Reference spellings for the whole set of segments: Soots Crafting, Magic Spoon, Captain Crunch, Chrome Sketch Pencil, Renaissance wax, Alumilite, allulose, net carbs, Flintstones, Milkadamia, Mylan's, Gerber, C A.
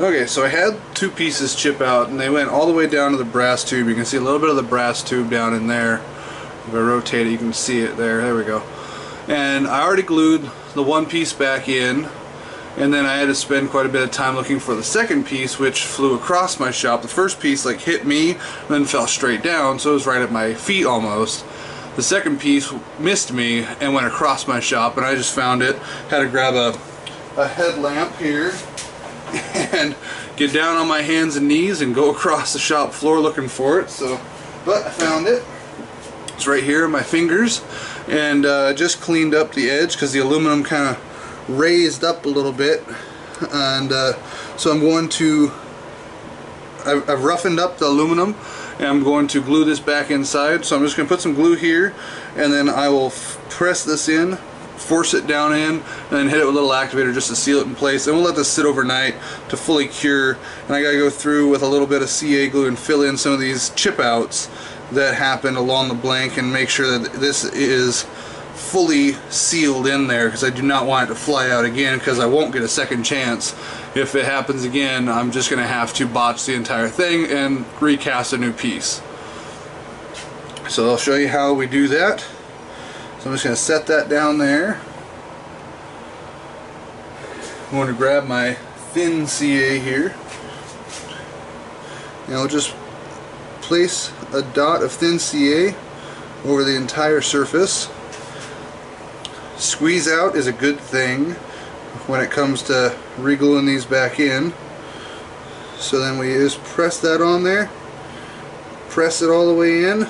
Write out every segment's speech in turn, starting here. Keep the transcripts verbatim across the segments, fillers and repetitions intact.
Okay, so I had two pieces chip out and they went all the way down to the brass tube. You can see a little bit of the brass tube down in there. If I rotate it, you can see it there. There we go. And I already glued the one piece back in, and then I had to spend quite a bit of time looking for the second piece, which flew across my shop. The first piece like hit me and then fell straight down, so it was right at my feet almost. The second piece missed me and went across my shop, and I just found it. Had to grab a, a headlamp here and get down on my hands and knees and go across the shop floor looking for it. So, but I found it. It's right here in my fingers, and uh, just cleaned up the edge because the aluminum kind of raised up a little bit, and uh, so I'm going to I've, I've roughened up the aluminum, and I'm going to glue this back inside. So I'm just gonna put some glue here, and then I will press this in, force it down in, and then hit it with a little activator just to seal it in place. And we'll let this sit overnight to fully cure, and I gotta go through with a little bit of C A glue and fill in some of these chip outs that happened along the blank and make sure that this is fully sealed in there, because I do not want it to fly out again, because I won't get a second chance. If it happens again, I'm just gonna have to botch the entire thing and recast a new piece. So I'll show you how we do that. So I'm just gonna set that down there. I'm going to grab my thin C A here, and I'll just place a dot of thin C A over the entire surface. Squeeze out is a good thing when it comes to re-gluing these back in. So then we just press that on there, press it all the way in,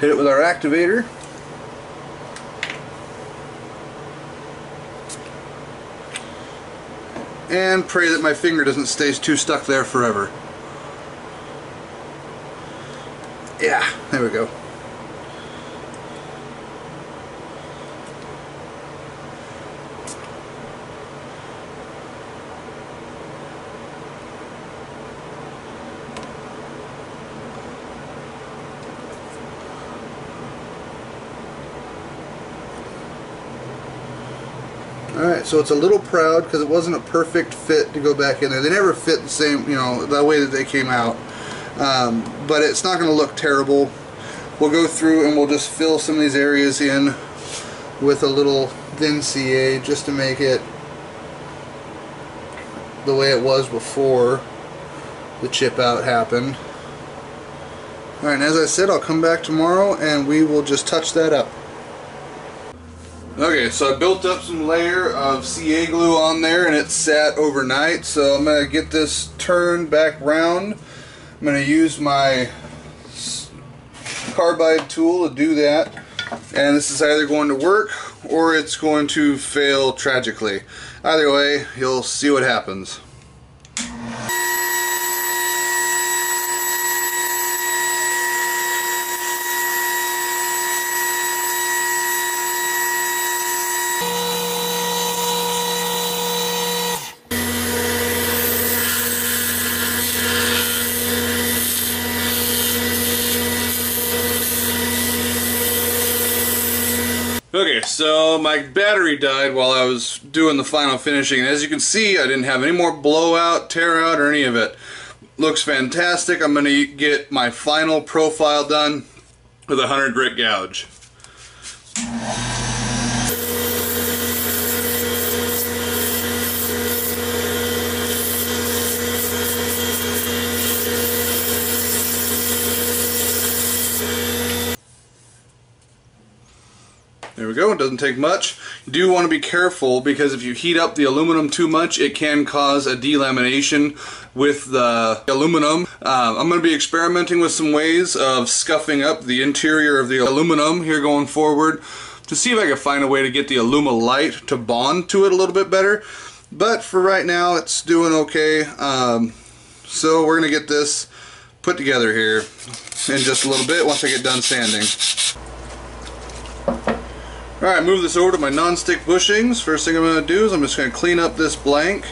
hit it with our activator. And pray that my finger doesn't stay too stuck there forever. Yeah, there we go. Alright, so it's a little proud because it wasn't a perfect fit to go back in there. They never fit the same, you know, the way that they came out. Um, but it's not going to look terrible. We'll go through and we'll just fill some of these areas in with a little thin C A just to make it the way it was before the chip out happened. Alright, and as I said, I'll come back tomorrow and we will just touch that up. Okay, so I built up some layer of C A glue on there and it sat overnight, so I'm going to get this turned back round. I'm going to use my carbide tool to do that, and this is either going to work or it's going to fail tragically. Either way, you'll see what happens. Okay, so my battery died while I was doing the final finishing, and as you can see, I didn't have any more blowout, tear out, or any of it. Looks fantastic. I'm going to get my final profile done with a one hundred grit gouge. There we go, it doesn't take much. You do want to be careful because if you heat up the aluminum too much, it can cause a delamination with the aluminum. Uh, I'm going to be experimenting with some ways of scuffing up the interior of the aluminum here going forward to see if I can find a way to get the Alumilite to bond to it a little bit better. But for right now, it's doing okay. Um, so we're going to get this put together here in just a little bit once I get done sanding. Alright, move this over to my non-stick bushings. First thing I'm going to do is I'm just going to clean up this blank,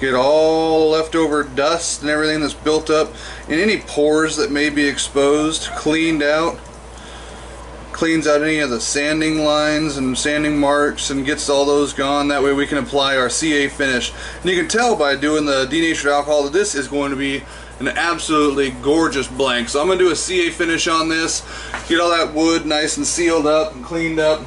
get all the leftover dust and everything that's built up, and any pores that may be exposed, cleaned out. cleans out any of the sanding lines and sanding marks and gets all those gone. That way we can apply our C A finish. And you can tell by doing the denatured alcohol that this is going to be an absolutely gorgeous blank. So I'm going to do a C A finish on this, get all that wood nice and sealed up and cleaned up.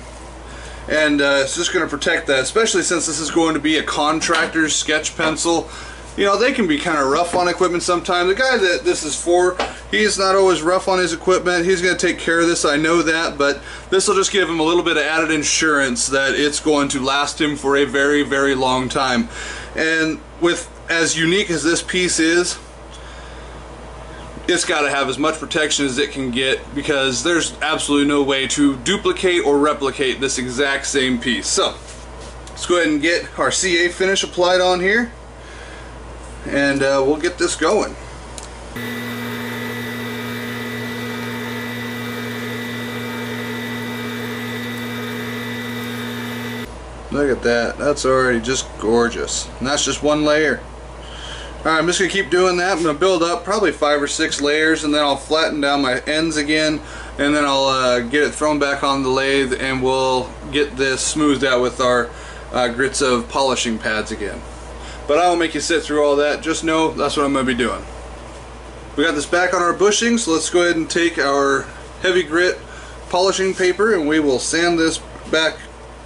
And uh, it's just going to protect that, especially since this is going to be a contractor's sketch pencil. You know, they can be kind of rough on equipment sometimes. The guy that this is for, he's not always rough on his equipment. He's going to take care of this, I know that, but this will just give him a little bit of added insurance that it's going to last him for a very, very long time. And with as unique as this piece is, it's got to have as much protection as it can get, because there's absolutely no way to duplicate or replicate this exact same piece. So let's go ahead and get our C A finish applied on here, and uh, we'll get this going. Look at that, that's already just gorgeous, and that's just one layer. Alright, I'm just going to keep doing that. I'm going to build up probably five or six layers, and then I'll flatten down my ends again, and then I'll uh, get it thrown back on the lathe, and we'll get this smoothed out with our uh, grits of polishing pads again. But I won't make you sit through all that. Just know that's what I'm going to be doing. We got this back on our bushing, so let's go ahead and take our heavy grit polishing paper and we will sand this back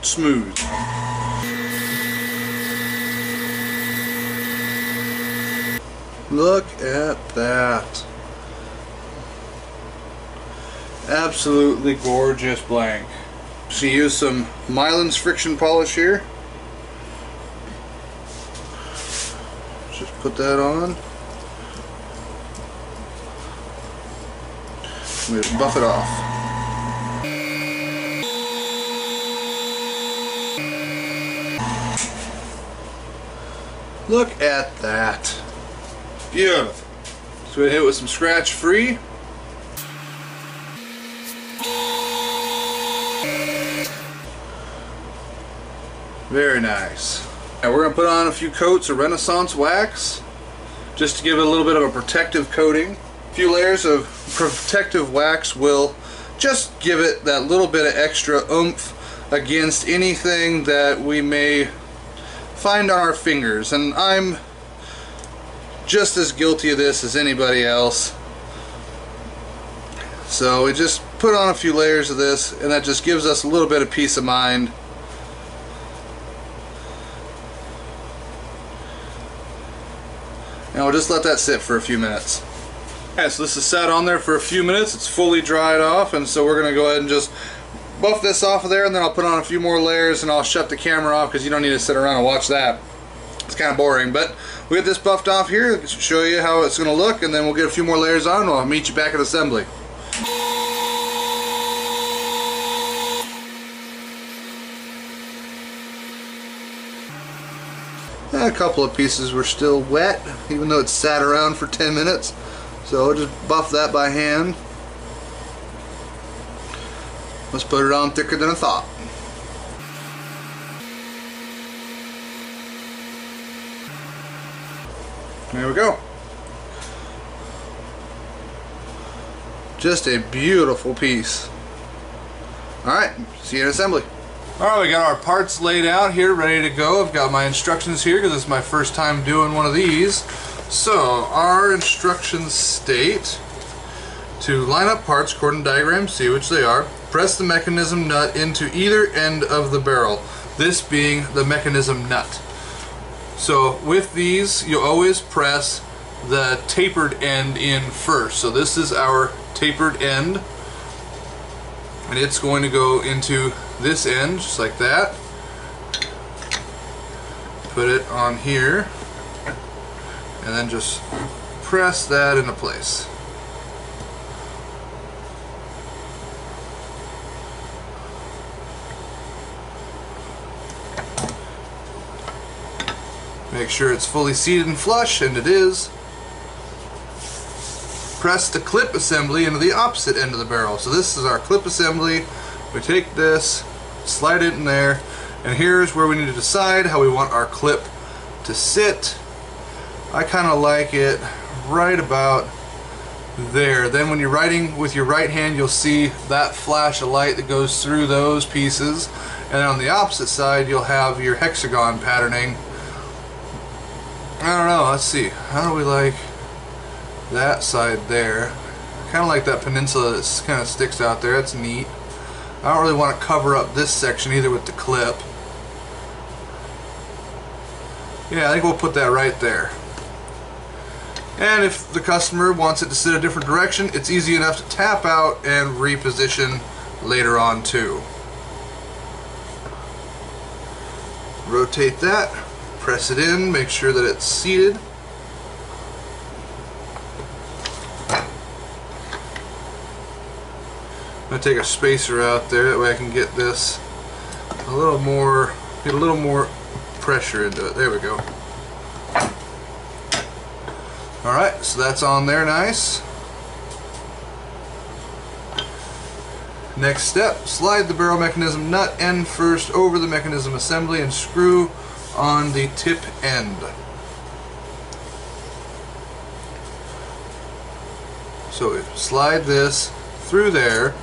smooth. Look at that. Absolutely gorgeous blank. So you use some Mylan's friction polish here. Just put that on. We just buff it off. Look at that. Beautiful. So we hit it with some scratch free. Very nice. And we're going to put on a few coats of Renaissance wax just to give it a little bit of a protective coating. A few layers of protective wax will just give it that little bit of extra oomph against anything that we may find on our fingers. And I'm just as guilty of this as anybody else. So we just put on a few layers of this, and that just gives us a little bit of peace of mind. And we'll just let that sit for a few minutes. Alright, so this is sat on there for a few minutes. It's fully dried off, and so we're going to go ahead and just buff this off of there, and then I'll put on a few more layers, and I'll shut the camera off because you don't need to sit around and watch that. It's kind of boring, but we get this buffed off here, show you how it's going to look, and then we'll get a few more layers on, and I'll meet you back at assembly. A couple of pieces were still wet, even though it sat around for ten minutes. So we'll just buff that by hand. Let's put it on thicker than I thought. There we go. Just a beautiful piece. Alright, see you at assembly. Alright, we got our parts laid out here, ready to go. I've got my instructions here because it's my first time doing one of these. So, our instructions state to line up parts according to diagram C, which they are. Press the mechanism nut into either end of the barrel, this being the mechanism nut. So, with these, you always press the tapered end in first. So, this is our tapered end, and it's going to go into this end, just like that. Put it on here, and then just press that into place. Make sure it's fully seated and flush, and it is. Press the clip assembly into the opposite end of the barrel. So this is our clip assembly. We take this, slide it in there, and here's where we need to decide how we want our clip to sit. I kind of like it right about there. Then when you're writing with your right hand, you'll see that flash of light that goes through those pieces, and on the opposite side you'll have your hexagon patterning. I don't know, let's see, how do we like that side there? Kind of like that peninsula that kind of sticks out there. That's neat. I don't really want to cover up this section either with the clip. Yeah, I think we'll put that right there. And if the customer wants it to sit a different direction, it's easy enough to tap out and reposition later on too. Rotate that, press it in, make sure that it's seated. I'm going to take a spacer out there, that way I can get this a little more, get a little more pressure into it. There we go. Alright, so that's on there, nice. Next step, slide the barrel mechanism nut end first over the mechanism assembly and screw on the tip end. So slide this through there.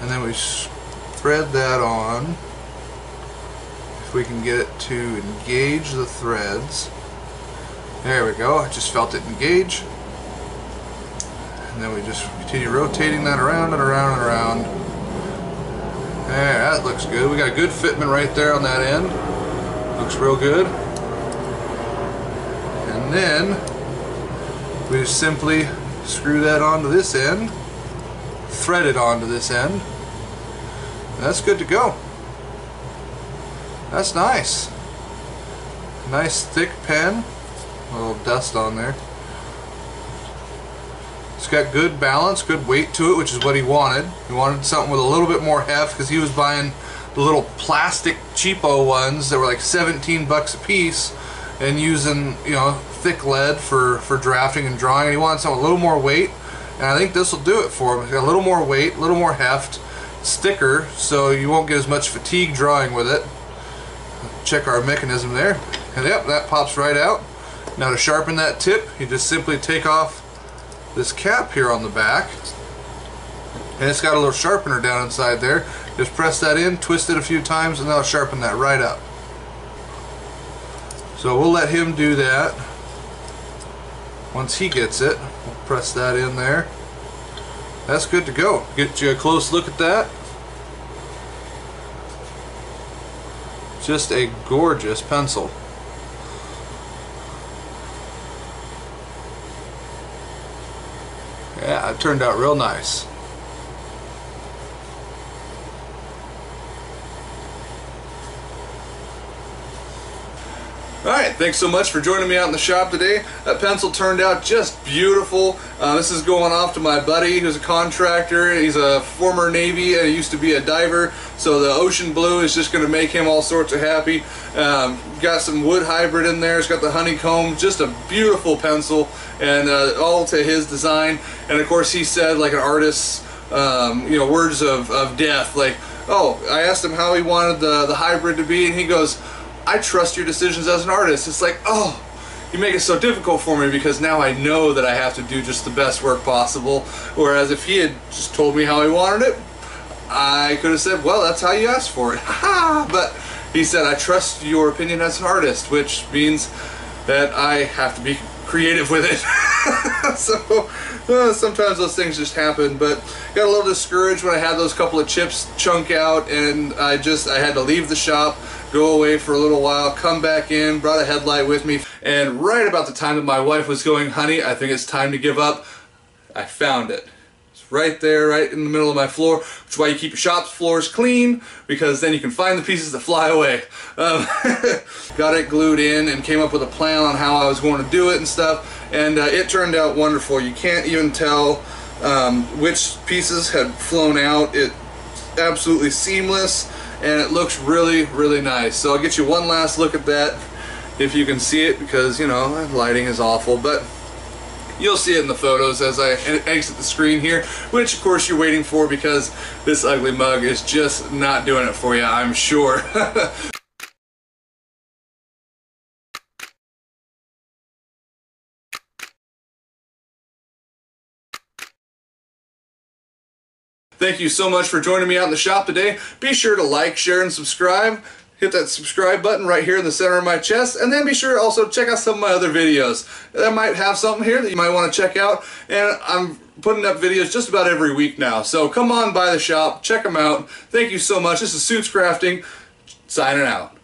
And then we spread that on. If we can get it to engage the threads. There we go, I just felt it engage. And then we just continue rotating that around and around and around. There, that looks good. We got a good fitment right there on that end. Looks real good. And then we just simply screw that onto this end, thread it onto this end. That's good to go. That's nice. Nice thick pen. A little dust on there. It's got good balance, good weight to it, which is what he wanted. He wanted something with a little bit more heft because he was buying the little plastic cheapo ones that were like seventeen bucks a piece and using, you know, thick lead for, for drafting and drawing. And he wanted something with a little more weight, and I think this will do it for him. It's got a little more weight, a little more heft, it's thicker, so you won't get as much fatigue drawing with it. Check our mechanism there, and yep, that pops right out. Now to sharpen that tip, you just simply take off this cap here on the back, and it's got a little sharpener down inside there. Just press that in, twist it a few times, and that'll sharpen that right up. So we'll let him do that. Once he gets it, we'll press that in there. That's good to go. Get you a close look at that. Just a gorgeous pencil. Yeah, it turned out real nice. Alright, thanks so much for joining me out in the shop today. That pencil turned out just beautiful. Uh, this is going off to my buddy who's a contractor. He's a former Navy and he used to be a diver, so the ocean blue is just going to make him all sorts of happy. Um, got some wood hybrid in there, it's got the honeycomb, just a beautiful pencil, and uh, all to his design. And of course he said, like an artist's um, you know, words of, of death, like, oh, I asked him how he wanted the, the hybrid to be, and he goes, I trust your decisions as an artist. It's like, oh, you make it so difficult for me because now I know that I have to do just the best work possible. Whereas if he had just told me how he wanted it, I could have said, well, that's how you asked for it. But he said, I trust your opinion as an artist, which means that I have to be creative with it. So uh, sometimes those things just happen, but got a little discouraged when I had those couple of chips chunk out, and I just I had to leave the shop, go away for a little while, come back in, brought a headlight with me, and right about the time that my wife was going, honey, I think it's time to give up, I found it. Right there, right in the middle of my floor, which is why you keep your shop's floors clean, because then you can find the pieces that fly away. Um, got it glued in and came up with a plan on how I was going to do it and stuff, and uh, it turned out wonderful. You can't even tell um, which pieces had flown out. It's absolutely seamless, and it looks really, really nice. So I'll get you one last look at that, if you can see it, because, you know, lighting is awful, but you'll see it in the photos as I exit the screen here, which of course you're waiting for because this ugly mug is just not doing it for you, I'm sure. Thank you so much for joining me out in the shop today. Be sure to like, share, and subscribe. Hit that subscribe button right here in the center of my chest, and then be sure to also check out some of my other videos. I might have something here that you might want to check out, and I'm putting up videos just about every week now. So come on by the shop, check them out. Thank you so much. This is Soots Crafting, signing out.